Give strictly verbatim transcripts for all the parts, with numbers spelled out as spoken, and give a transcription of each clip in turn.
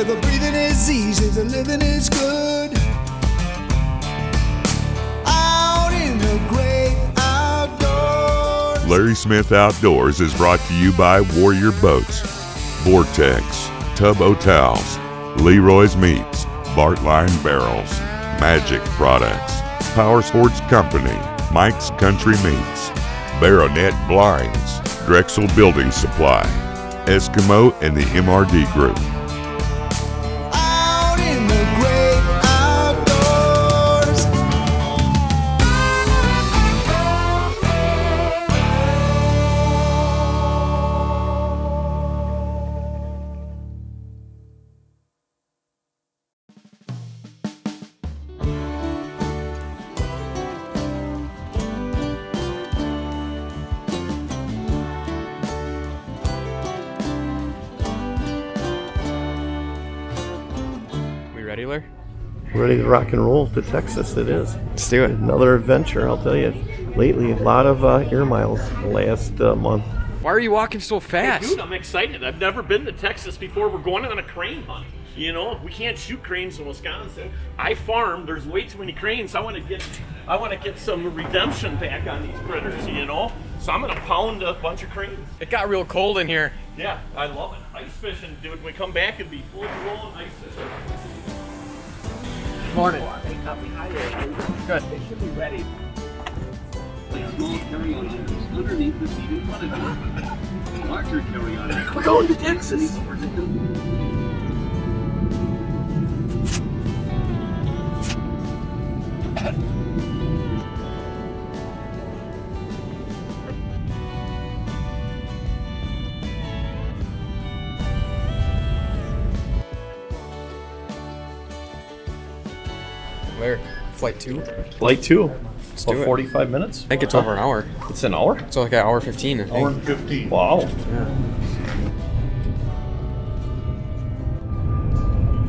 Boy, the breathing is easy, the living is good. Out in the great outdoors. Larry Smith Outdoors is brought to you by Warrior Boats, Vortex, Tub O Towels, Leroy's Meats, Bartline Barrels, Magic Products, Power Sports Company, Mike's Country Meats, Baronet Blinds, Drexel Building Supply, Eskimo, and the M R D Group. Out in the great outdoors. Ready to rock and roll to Texas, it is. Let's do it. Another adventure, I'll tell you. Lately, a lot of uh, air miles last uh, month. Why are you walking so fast? Hey, dude, I'm excited. I've never been to Texas before. We're going on a crane hunt. You know, we can't shoot cranes in Wisconsin. I farm. There's way too many cranes. I want to get, I want to get some redemption back on these critters. You know, so I'm gonna pound a bunch of cranes. It got real cold in here. Yeah, I love it. Ice fishing, dude. When we come back, it'd be full blown ice fishing. Morning. Good. They should be ready. Like small carry-on items underneath the seat in front of you. Larger carry-on items. We're going to Texas. Where? Flight two? Flight two. Let's About do it. forty-five minutes? I think it's huh? over an hour. It's an hour? It's like an hour fifteen, I think. Hour fifteen. Wow. Yeah.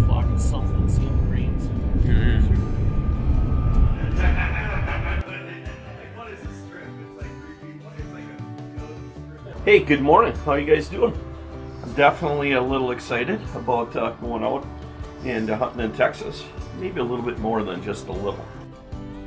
Flock of something, some greens. Hey, good morning. How you guys doing? I'm definitely a little excited about uh, going out and uh, hunting in Texas. Maybe a little bit more than just a little.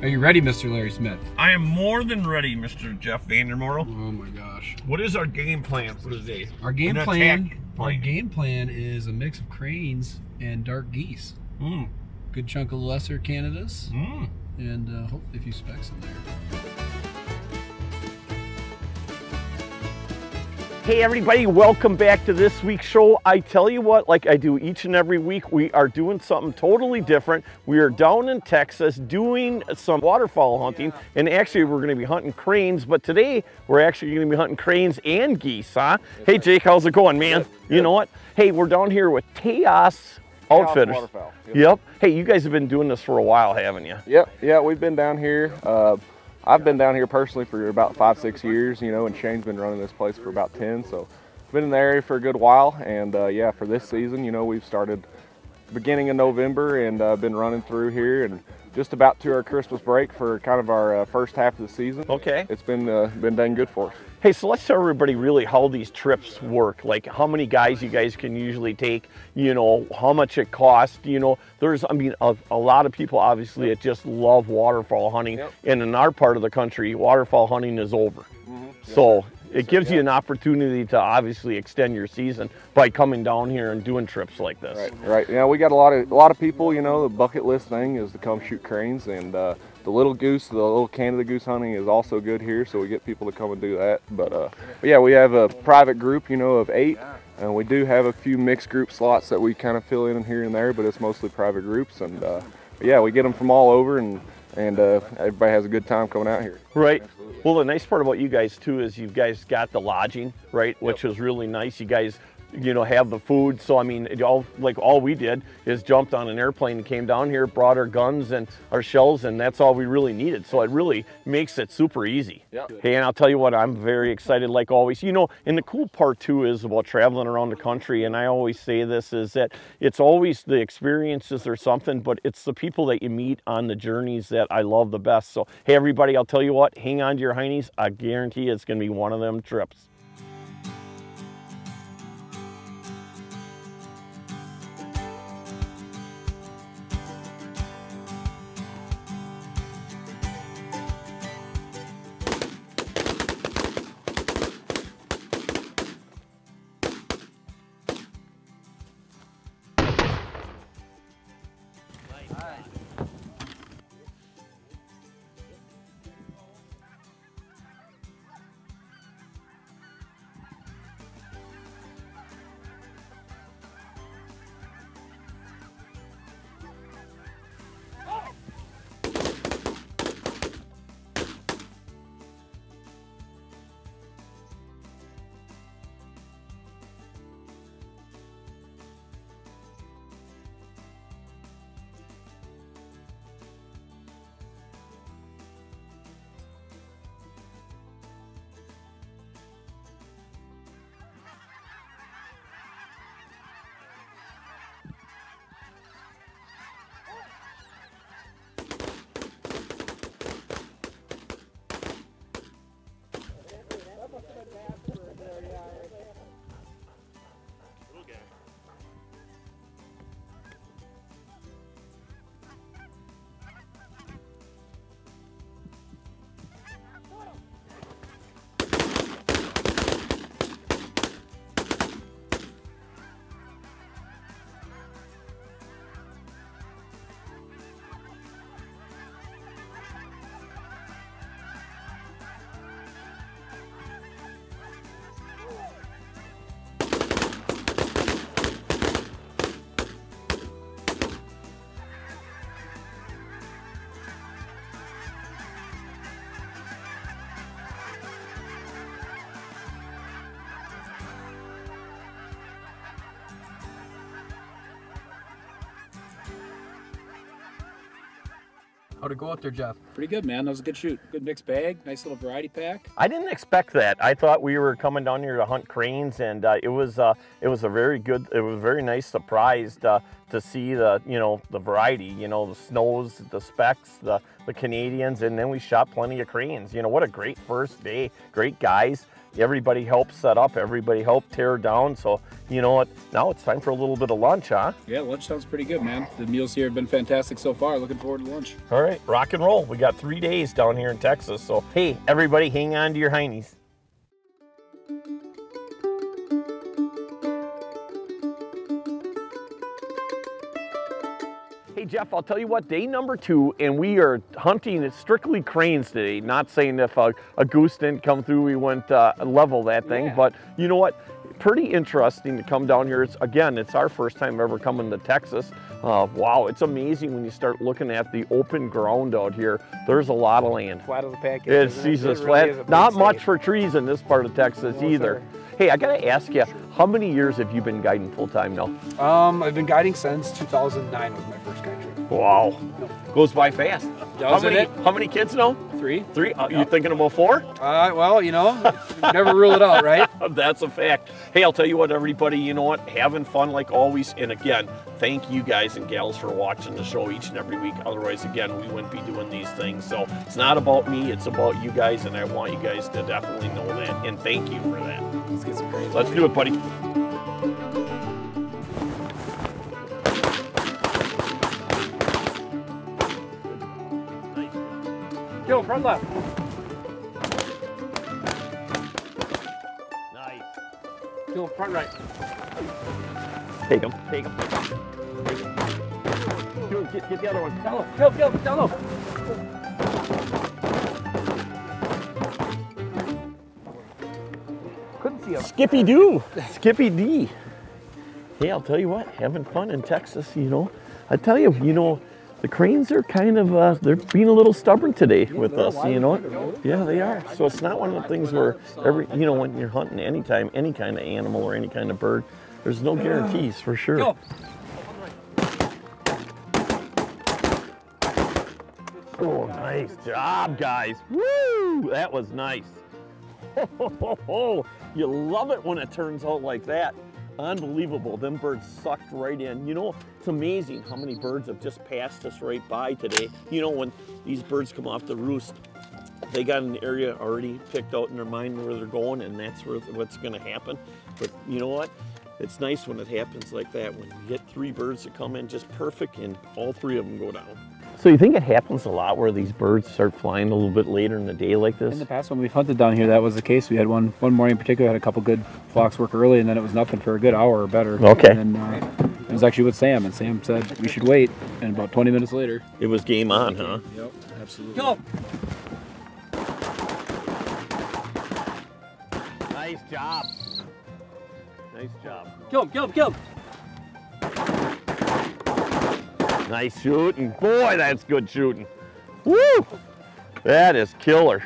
Are you ready, Mister Larry Smith? I am more than ready, Mister Jeff Vandermoral. Oh my gosh. What is our game plan for today? Our game plan, plan. Our game plan is a mix of cranes and dark geese. Mm. Good chunk of lesser Canadas. Mm. And uh, hopefully a few specks in there. Hey everybody, welcome back to this week's show. I tell you what, like I do each and every week, we are doing something totally different. We are down in Texas doing some waterfowl hunting, yeah. And actually we're gonna be hunting cranes, but today we're actually gonna be hunting cranes and geese, huh? That's hey right. Jake, how's it going, man? Good, good. You know what? Hey, we're down here with Tejas Outfitters. Waterfowl. Yep. yep. Hey, you guys have been doing this for a while, haven't you? Yep, yeah, we've been down here. Uh, I've been down here personally for about five, six years, you know, and Shane's been running this place for about ten, so been in the area for a good while, and uh, yeah, for this season, you know, we've started beginning of November and uh, been running through here and just about to our Christmas break for kind of our uh, first half of the season. Okay. It's been, uh, been dang good for us. Hey, so let's tell everybody really how these trips work, like how many guys you guys can usually take, you know, how much it costs, you know. There's, I mean, a, a lot of people obviously that just love waterfowl hunting, yep. And in our part of the country, waterfowl hunting is over. Mm-hmm. So yep. It gives you an opportunity to obviously extend your season by coming down here and doing trips like this. Right, right. Yeah, we got a lot of a lot of people. You know, the bucket list thing is to come shoot cranes, and uh, the little goose, the little Canada goose hunting is also good here. So we get people to come and do that. But, uh, but yeah, we have a private group, you know, of eight, and we do have a few mixed group slots that we kind of fill in here and there, but it's mostly private groups. And uh, yeah, we get them from all over and. and uh, everybody has a good time coming out here. Right. Absolutely. Well, the nice part about you guys too is you guys got the lodging, right? Yep. Which is really nice. You guys, you know, have the food. So I mean, it all, like all we did is jumped on an airplane and came down here, brought our guns and our shells, and that's all we really needed. So it really makes it super easy. Yep. Hey, and I'll tell you what, I'm very excited like always. You know, and the cool part too is about traveling around the country, and I always say this, is that it's always the experiences or something, but it's the people that you meet on the journeys that I love the best. So hey everybody, I'll tell you what, hang on to your heinies. I guarantee it's gonna be one of them trips. How'd it go out there, Jeff? Pretty good, man. That was a good shoot. Good mixed bag. Nice little variety pack. I didn't expect that. I thought we were coming down here to hunt cranes, and uh, it was uh, it was a very good, it was a very nice surprise uh, to see the you know the variety, you know the snows, the specks, the the Canadians, and then we shot plenty of cranes. You know what a great first day. Great guys. Everybody helped set up, everybody helped tear down, so you know what, now it's time for a little bit of lunch, huh? Yeah, lunch sounds pretty good, man. The meals here have been fantastic so far. Looking forward to lunch. All right, rock and roll. We got three days down here in Texas, so hey, everybody hang on to your heinies. Jeff, I'll tell you what, day number two, and we are hunting strictly cranes today. Not saying if a, a goose didn't come through, we wouldn't uh, level that thing, yeah. But you know what? Pretty interesting to come down here. It's, again, it's our first time ever coming to Texas. Uh, wow, it's amazing when you start looking at the open ground out here. There's a lot of land. Flat as a packet. It's Jesus it really flat. Not much state. For trees in this part of Texas no, either. Sir. Hey, I gotta ask you, how many years have you been guiding full time now? Um, I've been guiding since two thousand nine was my first guide trip. Wow, goes by fast. How many, it? how many kids now? Three. Three? Uh, yep. You thinking about four? Uh, well, you know, never rule it out, right? That's a fact. Hey, I'll tell you what, everybody, you know what? Having fun like always, and again, thank you guys and gals for watching the show each and every week. Otherwise, again, we wouldn't be doing these things. So it's not about me, it's about you guys, and I want you guys to definitely know that, and thank you for that. Let's get some cranes. Let's do it, buddy. Yo, front left. Nice. Yo, front right. Take him. Take him. Take him. Dude, get, get the other one. Down low. Go, go, down low. Skippy Doo, Skippy D. Hey, I'll tell you what, having fun in Texas, you know. I tell you, you know, the cranes are kind of, uh, they're being a little stubborn today with us, you know. Yeah, they are. So it's not one of the things where every, you know, when you're hunting anytime, any kind of animal or any kind of bird, there's no guarantees for sure. Oh, nice job, guys. Woo, that was nice. Ho, ho, ho. You love it when it turns out like that. Unbelievable, them birds sucked right in. You know, it's amazing how many birds have just passed us right by today. You know, when these birds come off the roost, they got an area already picked out in their mind where they're going, and that's where, what's gonna happen. But you know what? It's nice when it happens like that, when you get three birds that come in just perfect and all three of them go down. So you think it happens a lot where these birds start flying a little bit later in the day like this? In the past when we've hunted down here, that was the case. We had one one morning in particular, had a couple good flocks work early, and then it was nothing for a good hour or better. Okay. And then, uh, it was actually with Sam, and Sam said we should wait, and about twenty minutes later. It was game on, huh? Yep, absolutely. Go! Nice job. Nice job. Kill him, kill him, kill him! Nice shooting. Boy, that's good shooting. Woo! That is killer.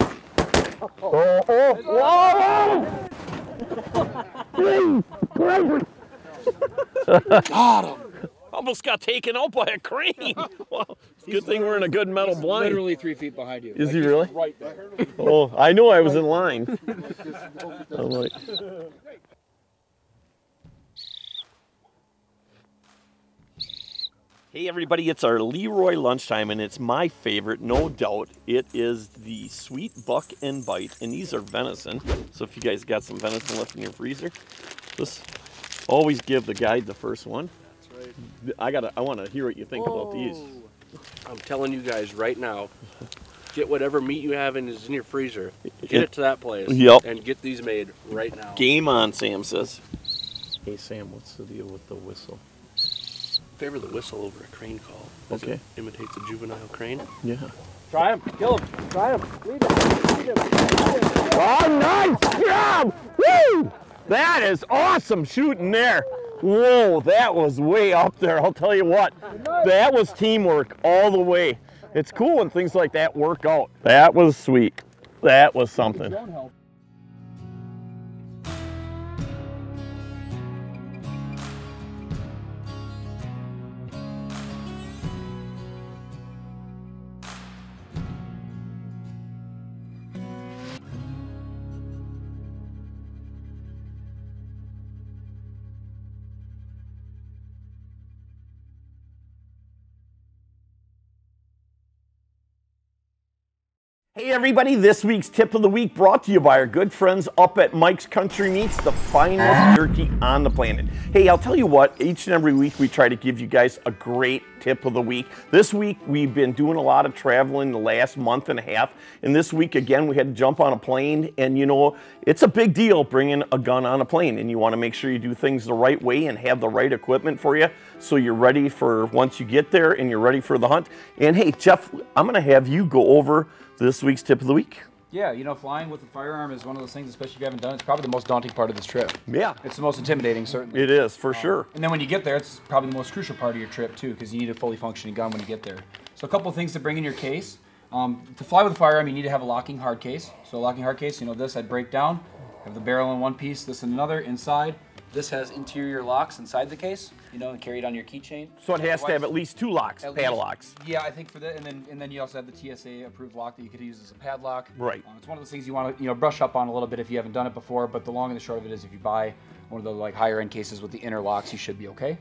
Oh, oh, oh. Whoa! Got him. Almost got taken out by a crane. Wow. Good thing we're in a good metal blind. He's literally three feet behind you. Is like he really? Right there. Oh, I knew I was in line. I'm like... Hey everybody, it's our Leroy lunchtime, and it's my favorite, no doubt. It is the sweet buck and bite, and these are venison. So if you guys got some venison left in your freezer, just always give the guide the first one. That's right. I gotta, I want to hear what you think Whoa. About these. I'm telling you guys right now, get whatever meat you have in is in your freezer. Get it to that place. Yep. And get these made right now. Game on, Sam says. Hey, Sam, what's the deal with the whistle? Favor the whistle over a crane call. Okay. It imitates a juvenile crane. Yeah. Try him. Kill him. Try him. Lead him. Lead him. Lead him. Oh, nice job! Woo! That is awesome shooting there. Whoa, that was way up there. I'll tell you what, that was teamwork all the way. It's cool when things like that work out. That was sweet. That was something. Hey everybody, this week's tip of the week brought to you by our good friends up at Mike's Country Meats, the finest turkey on the planet. Hey, I'll tell you what, each and every week we try to give you guys a great tip of the week. This week we've been doing a lot of traveling the last month and a half, and this week again we had to jump on a plane, and you know, it's a big deal bringing a gun on a plane, and you want to make sure you do things the right way and have the right equipment for you, so you're ready for once you get there and you're ready for the hunt. And hey, Jeff, I'm going to have you go over this week's tip of the week. Yeah, you know, flying with a firearm is one of those things, especially if you haven't done it, it's probably the most daunting part of this trip. Yeah. It's the most intimidating, certainly. It is, for um, sure. And then when you get there, it's probably the most crucial part of your trip, too, because you need a fully functioning gun when you get there. So a couple of things to bring in your case. Um, to fly with a firearm, you need to have a locking hard case. So a locking hard case, you know, this I'd break down, have the barrel in one piece, this in another, inside. This has interior locks inside the case, you know, and carry it on your keychain. So it has Otherwise, to have at least two locks, padlocks. Least, yeah, I think for that, and then and then you also have the T S A approved lock that you could use as a padlock. Right. Um, it's one of those things you want to, you know, brush up on a little bit if you haven't done it before. But the long and the short of it is, if you buy one of the like higher end cases with the inner locks, you should be okay.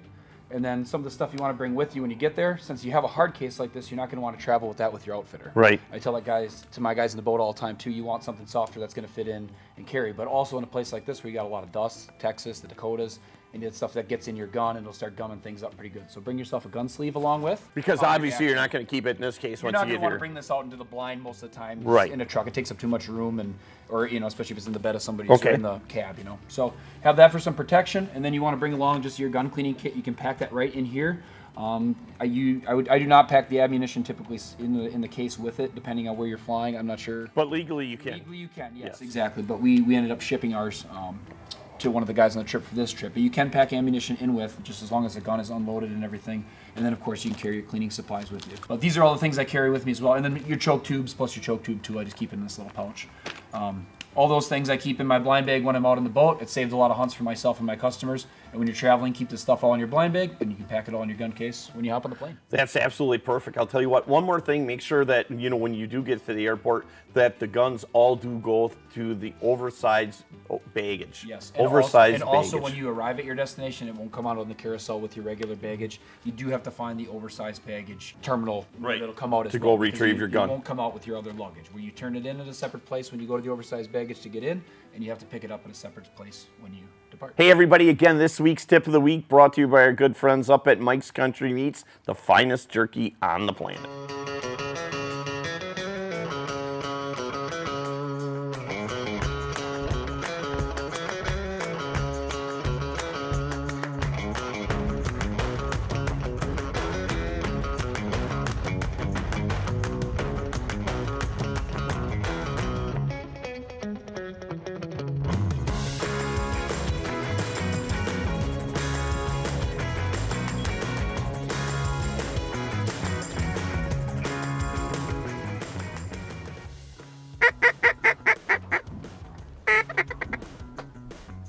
And then some of the stuff you want to bring with you when you get there, since you have a hard case like this, you're not going to want to travel with that with your outfitter. Right. I tell that guys to my guys in the boat all the time too. You want something softer that's going to fit in and carry. But also in a place like this where you got a lot of dust, Texas, the Dakotas, and it's stuff that gets in your gun and it'll start gumming things up pretty good. So bring yourself a gun sleeve along with. Because obviously you're not going to keep it in this case once you get here. You're not going to want to bring this out into the blind most of the time. Right. In a truck, it takes up too much room, and or you know, especially if it's in the bed of somebody, okay, in the cab, you know. So have that for some protection, and then you want to bring along just your gun cleaning kit. You can pack that right in here. Um, I you I would I do not pack the ammunition typically in the in the case with it, depending on where you're flying. I'm not sure. But legally you can. Legally you can. Yes, yes, exactly. But we we ended up shipping ours. Um, to one of the guys on the trip for this trip, but you can pack ammunition in with, just as long as the gun is unloaded and everything, and then of course you can carry your cleaning supplies with you. But these are all the things I carry with me as well, and then your choke tubes, plus your choke tube too, I just keep in this little pouch. Um, all those things I keep in my blind bag when I'm out on the boat. It saved a lot of hunts for myself and my customers, and when you're traveling, keep this stuff all in your blind bag, and you can pack it all in your gun case when you hop on the plane. That's absolutely perfect. I'll tell you what, one more thing, make sure that, you know, when you do get to the airport, that the guns all do go to the oversized baggage. Yes, and oversized also, and baggage. Also when you arrive at your destination, it won't come out on the carousel with your regular baggage. You do have to find the oversized baggage terminal, right, that'll come out as to well, go retrieve you, your gun. It won't come out with your other luggage, where you turn it in at a separate place when you go to the oversized baggage to get in, and you have to pick it up in a separate place when you depart. Hey everybody, again, this week's tip of the week brought to you by our good friends up at Mike's Country Meats, the finest jerky on the planet.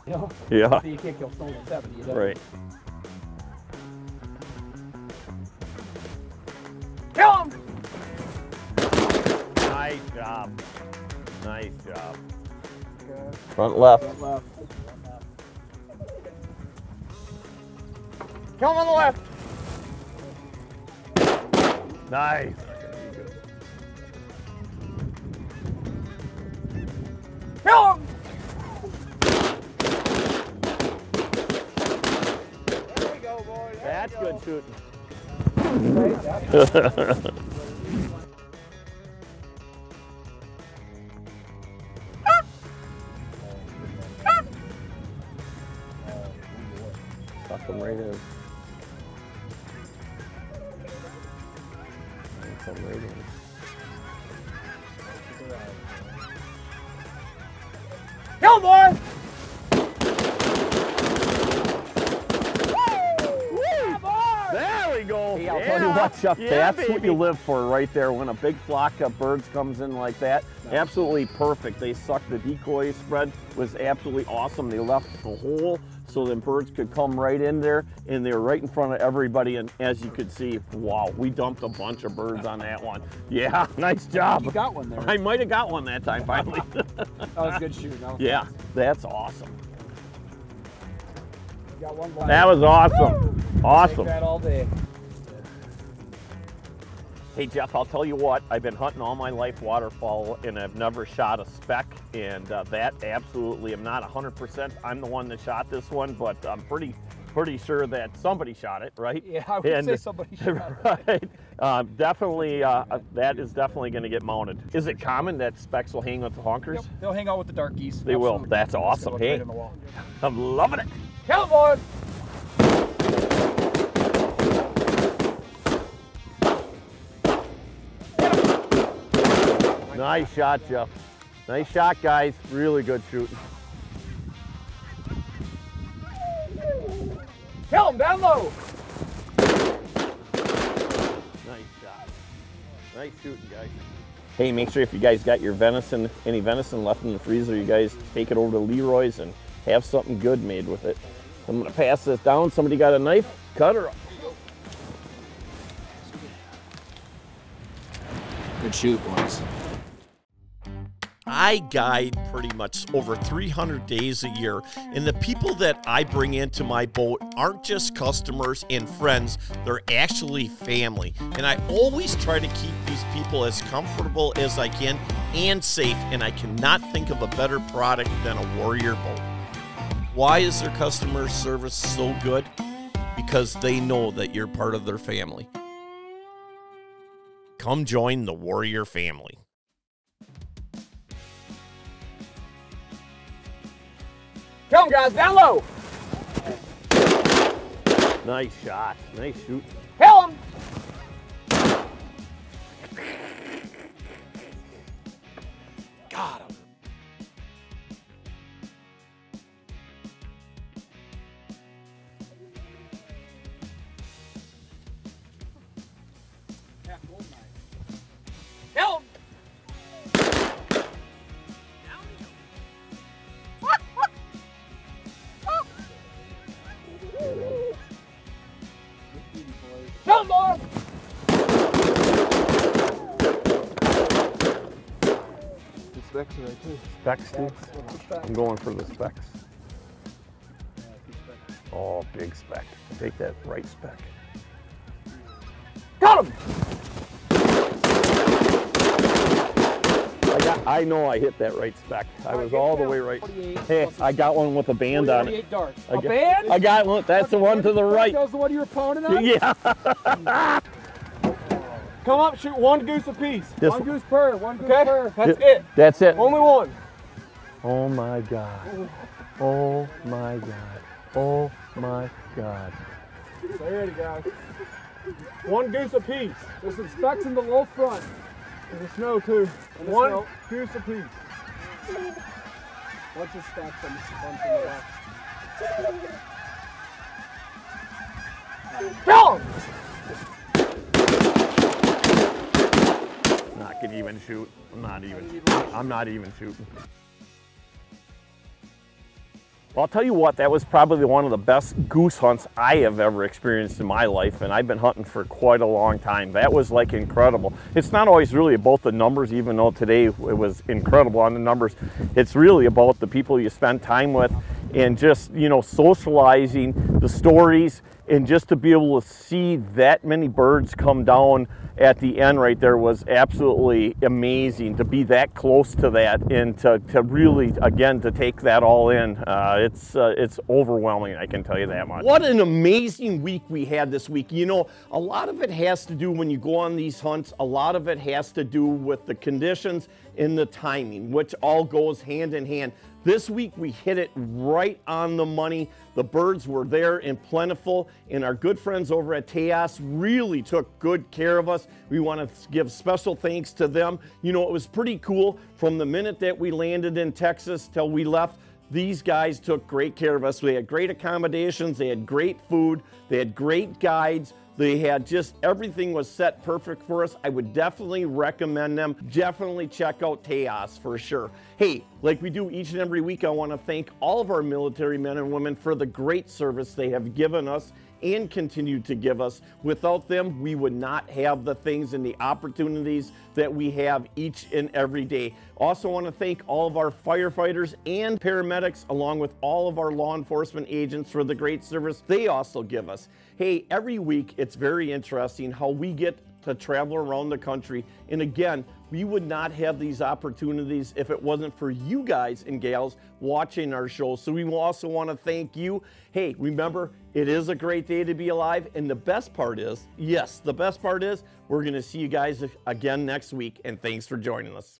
You know? Yeah. So you can't kill someone with seventy, you know? Right. Kill him! Nice job. Nice job. Good. Front left. Front left. Kill him on the left. Nice. Kill him! That's good shooting. Suck them right in. Suck them right in. Go, boy! Watch up, yeah, that's baby. What you live for right there, when a big flock of birds comes in like that. Nice. Absolutely perfect. They sucked the decoy spread, was absolutely awesome. They left the hole so then birds could come right in there, and they were right in front of everybody, and as you could see, wow, we dumped a bunch of birds on that one. Yeah, nice job. You got one there. I might have got one that time, finally. That was good shooting. That was yeah, nice. That's awesome. You got one blind. That was awesome. Woo! Awesome. Take that all day. Hey Jeff, I'll tell you what, I've been hunting all my life waterfowl and I've never shot a speck, and uh, that absolutely, I'm not one hundred percent, I'm the one that shot this one, but I'm pretty pretty sure that somebody shot it, right? Yeah, I would and, say somebody shot right, it. Right, uh, definitely, uh, that is definitely going to get mounted. Is it common that specks will hang with the honkers? Yep, they'll hang out with the dark geese. They absolutely will, that's awesome, hey, right in the wall. I'm loving it. Cowboys! Nice shot, Jeff. Nice shot, guys. Really good shooting. Kill him down low. Nice shot. Nice shooting, guys. Hey, make sure if you guys got your venison, any venison left in the freezer, you guys take it over to Leroy's and have something good made with it. I'm gonna pass this down. Somebody got a knife? Cut her up. Good shoot, boys. I guide pretty much over three hundred days a year, and the people that I bring into my boat aren't just customers and friends, they're actually family. And I always try to keep these people as comfortable as I can and safe, and I cannot think of a better product than a Warrior Boat. Why is their customer service so good? Because they know that you're part of their family. Come join the Warrior family. Come guys, down low. Nice shot, nice shoot. Kill him. Got him. Kill him. Right too. Specs too? I'm going for the specs. Oh, big spec. Take that right spec. Got him! I, got, I know I hit that right spec. I was all the way right. Hey, I got one with a band on it. Darts. A band? I got one. That's the one to the right. That was the one you were pounding on? Yeah. Come up, shoot one goose apiece. This one goose per, one goose okay. per. That's it. That's it. Only one. Oh my God. Oh my God. Oh my God. There you go. One goose apiece. There's some specks in the low front. And the snow too. And one snow. Goose apiece. Bunch of specks on the left. Kill him! I can even shoot. I'm not even. I'm not even shooting. Well, I'll tell you what, that was probably one of the best goose hunts I have ever experienced in my life, and I've been hunting for quite a long time. That was like incredible. It's not always really about the numbers, even though today it was incredible on the numbers. It's really about the people you spend time with and just, you know, socializing, the stories, and just to be able to see that many birds come down at the end right there was absolutely amazing, to be that close to that and to, to really, again, to take that all in. Uh, it's, uh, it's overwhelming, I can tell you that much. What an amazing week we had this week. You know, a lot of it has to do, when you go on these hunts, a lot of it has to do with the conditions and the timing, which all goes hand in hand. This week we hit it right on the money. The birds were there and plentiful, and our good friends over at Tejas really took good care of us. We want to give special thanks to them. You know, it was pretty cool. From the minute that we landed in Texas till we left, these guys took great care of us. They had great accommodations, they had great food, they had great guides. They had just, everything was set perfect for us. I would definitely recommend them. Definitely check out Tejas for sure. Hey, like we do each and every week, I wanna thank all of our military men and women for the great service they have given us and continue to give us. Without them, we would not have the things and the opportunities that we have each and every day. Also want to thank all of our firefighters and paramedics, along with all of our law enforcement agents, for the great service they also give us. Hey, every week it's very interesting how we get to travel around the country. And again, we would not have these opportunities if it wasn't for you guys and gals watching our show. So we also want to thank you. Hey, remember, it is a great day to be alive. And the best part is, yes, the best part is, we're going to see you guys again next week. And thanks for joining us.